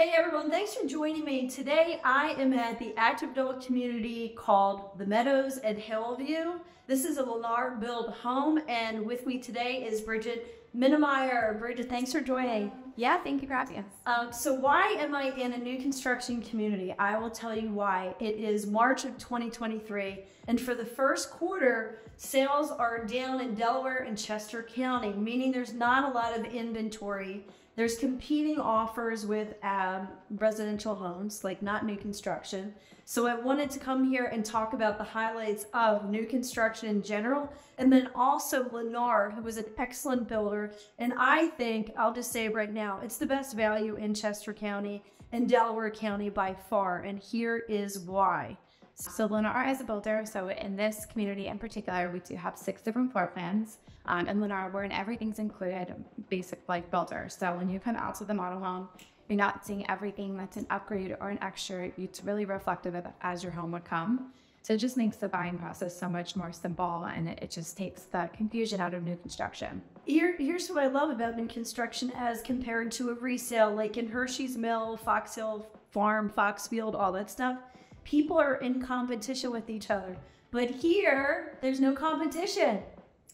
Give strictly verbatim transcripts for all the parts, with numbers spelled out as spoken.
Hey everyone, thanks for joining me. Today I am at the active adult community called The Meadows at Hill View. This is a Lennar built home and with me today is Bridget Minemeyer. Bridget, thanks for joining. Yeah, thank you for having us. Um, so why am I in a new construction community? I will tell you why. It is March of twenty twenty-three and for the first quarter, sales are down in Delaware and Chester County, meaning there's not a lot of inventory. There's competing offers with um, residential homes, like not new construction. So I wanted to come here and talk about the highlights of new construction in general, and then also Lennar, who was an excellent builder. And I think, I'll just say right now, it's the best value in Chester County and Delaware County by far, and here is why. So Lennar is a builder, so in this community in particular, we do have six different floor plans. Um, and Lennar, we're in everything's included, basic like builder. So when you come out to the model home, you're not seeing everything that's an upgrade or an extra. It's really reflective of as your home would come. So it just makes the buying process so much more simple, and it, it just takes the confusion out of new construction. Here, here's what I love about new construction as compared to a resale, like in Hershey's Mill, Fox Hill Farm, Foxfield, all that stuff. People are in competition with each other, but here there's no competition.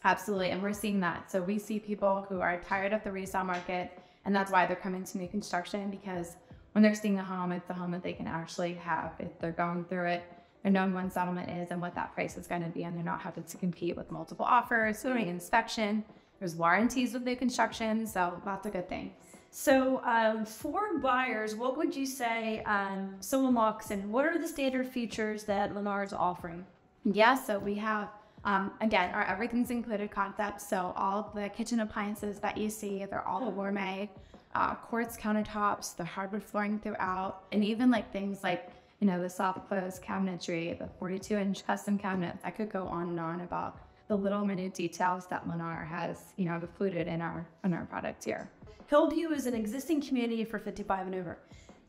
Absolutely, and we're seeing that. So we see people who are tired of the resale market, and that's why they're coming to new construction, because when they're seeing a home, it's the home that they can actually have. If they're going through it, they're knowing when settlement is and what that price is gonna be, and they're not having to compete with multiple offers, doing inspection. There's warranties with new construction, so lots of good things. So um, for buyers, what would you say um, someone walks in? What are the standard features that Lennar is offering? Yeah, so we have, um, again, our everything's included concept. So all the kitchen appliances that you see, they're all gourmet, uh, quartz countertops, the hardwood flooring throughout, and even like things like, you know, the soft close cabinetry, the forty-two inch custom cabinets. I could go on and on about the little minute details that Lennar has, you know, included in our, in our product here. Hillview is an existing community for fifty-five and over.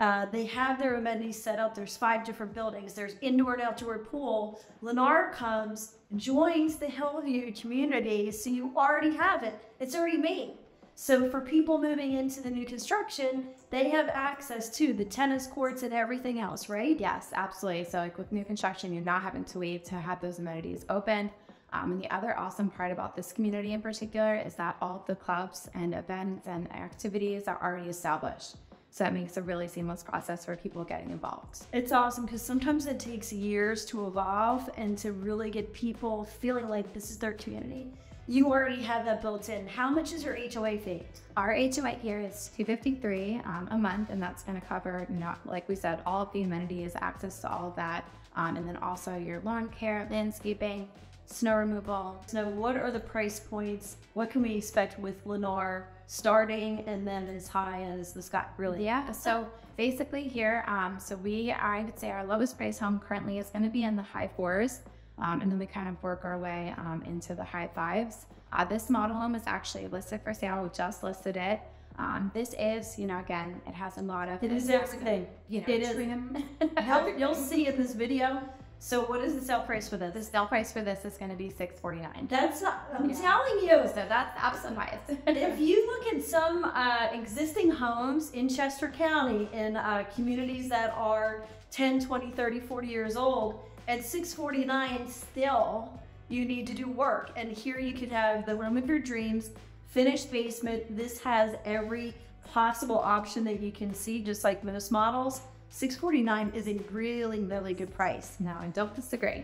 Uh, they have their amenities set up. There's five different buildings. There's indoor and outdoor pool. Lennar comes, joins the Hillview community, so you already have it. It's already made. So for people moving into the new construction, they have access to the tennis courts and everything else, right? Yes, absolutely. So like with new construction, you're not having to wait to have those amenities open. Um, and the other awesome part about this community in particular is that all of the clubs and events and activities are already established. So that makes a really seamless process for people getting involved. It's awesome because sometimes it takes years to evolve and to really get people feeling like this is their community. You already have that built in. How much is your H O A fee? Our H O A here is two hundred fifty-three dollars um, a month, and that's gonna cover, not, like we said, all of the amenities, access to all of that, um, and then also your lawn care, landscaping, snow removal. So what are the price points? What can we expect with Lennar starting and then as high as the sky, really? Yeah, so basically here, um, so we are, I would say our lowest price home currently is gonna be in the high fours, um, and then we kind of work our way um, into the high fives. Uh, this model home is actually listed for sale. We just listed it. Um, this is, you know, again, it has a lot of- It is everything. You know, it is. You'll see in this video. So what is the sale price for this? The sale price for this is going to be six forty-nine. That's not, I'm yeah. telling you. So that's absolute price. If you look at some uh, existing homes in Chester County in uh, communities that are ten, twenty, thirty, forty years old, at six forty-nine still, you need to do work. And here you could have the room of your dreams, finished basement. This has every possible option that you can see, just like most models. six forty-nine is a really, really good price. No, I don't disagree.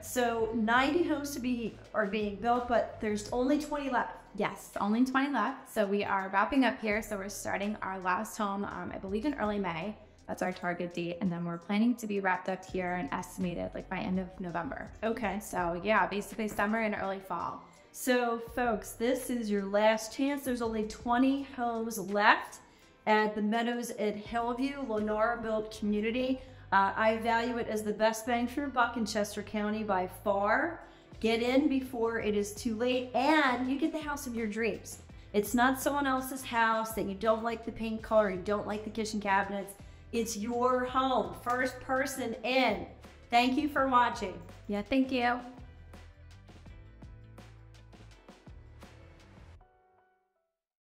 So ninety homes to be are being built, but there's only twenty left. Yes, only twenty left. So we are wrapping up here. So we're starting our last home, um, I believe in early May. That's our target date. And then we're planning to be wrapped up here and estimated like by end of November. Okay. So yeah, basically summer and early fall. So folks, this is your last chance. There's only twenty homes left at the Meadows at Hillview, Lennar built community. Uh, I value it as the best bang for your buck in Chester County by far. Get in before it is too late and you get the house of your dreams. It's not someone else's house that you don't like the paint color, you don't like the kitchen cabinets. It's your home, first person in. Thank you for watching. Yeah, thank you.